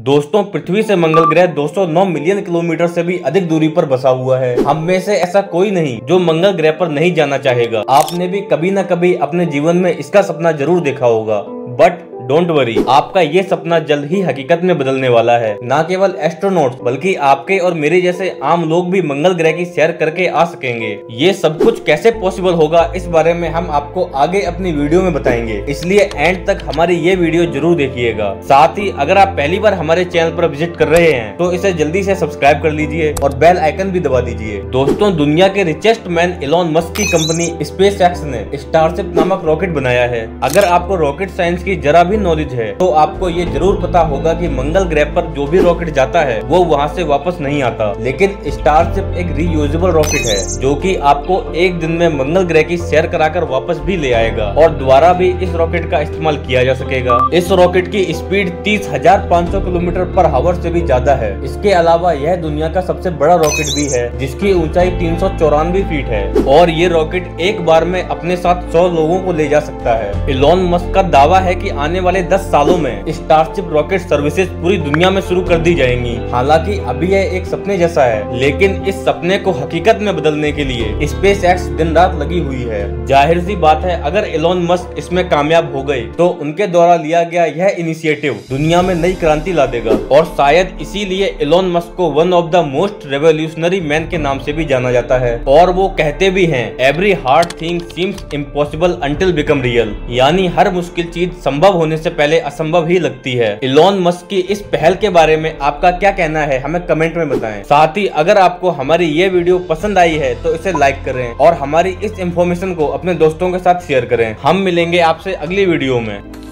दोस्तों पृथ्वी से मंगल ग्रह 209 मिलियन किलोमीटर से भी अधिक दूरी पर बसा हुआ है। हम में से ऐसा कोई नहीं जो मंगल ग्रह पर नहीं जाना चाहेगा। आपने भी कभी न कभी अपने जीवन में इसका सपना जरूर देखा होगा, बट डोंट वरी, आपका ये सपना जल्द ही हकीकत में बदलने वाला है। न केवल एस्ट्रोनॉट्स बल्कि आपके और मेरे जैसे आम लोग भी मंगल ग्रह की सैर करके आ सकेंगे। ये सब कुछ कैसे पॉसिबल होगा, इस बारे में हम आपको आगे अपनी वीडियो में बताएंगे, इसलिए एंड तक हमारी ये वीडियो जरूर देखिएगा। साथ ही अगर आप पहली बार हमारे चैनल पर विजिट कर रहे हैं तो इसे जल्दी से सब्सक्राइब कर लीजिए और बेल आइकन भी दबा दीजिए। दोस्तों दुनिया के रिचेस्ट मैन एलॉन मस्क की कंपनी स्पेस एक्स ने स्टारशिप नामक रॉकेट बनाया है। अगर आपको रॉकेट साइंस की जरा नॉलेज है तो आपको ये जरूर पता होगा कि मंगल ग्रह पर जो भी रॉकेट जाता है वो वहाँ से वापस नहीं आता। लेकिन स्टारशिप एक रीयूजेबल रॉकेट है जो कि आपको एक दिन में मंगल ग्रह की सैर कराकर वापस भी ले आएगा और दोबारा भी इस रॉकेट का इस्तेमाल किया जा सकेगा। इस रॉकेट की स्पीड 30,500 किलोमीटर पर आवर से भी ज्यादा है। इसके अलावा यह दुनिया का सबसे बड़ा रॉकेट भी है जिसकी ऊंचाई 394 फीट है और ये रॉकेट एक बार में अपने साथ 100 लोगों को ले जा सकता है। एलॉन मस्क का दावा है कि आने वाले 10 सालों में स्टारशिप रॉकेट सर्विसेज पूरी दुनिया में शुरू कर दी जाएंगी। हालांकि अभी यह एक सपने जैसा है, लेकिन इस सपने को हकीकत में बदलने के लिए स्पेस एक्स दिन रात लगी हुई है। जाहिर सी बात है अगर एलॉन मस्क इसमें कामयाब हो गए तो उनके द्वारा लिया गया यह इनिशिएटिव दुनिया में नई क्रांति ला देगा और शायद इसीलिए एलॉन मस्क को one of the most revolutionary man के नाम से भी जाना जाता है। और वो कहते भी है every hard thing seems impossible until become real, यानी हर मुश्किल चीज संभव होने से पहले असंभव ही लगती है। एलॉन मस्क की इस पहल के बारे में आपका क्या कहना है हमें कमेंट में बताएं। साथ ही अगर आपको हमारी ये वीडियो पसंद आई है तो इसे लाइक करें और हमारी इस इंफॉर्मेशन को अपने दोस्तों के साथ शेयर करें। हम मिलेंगे आपसे अगली वीडियो में।